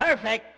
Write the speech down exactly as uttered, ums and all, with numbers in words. Perfect.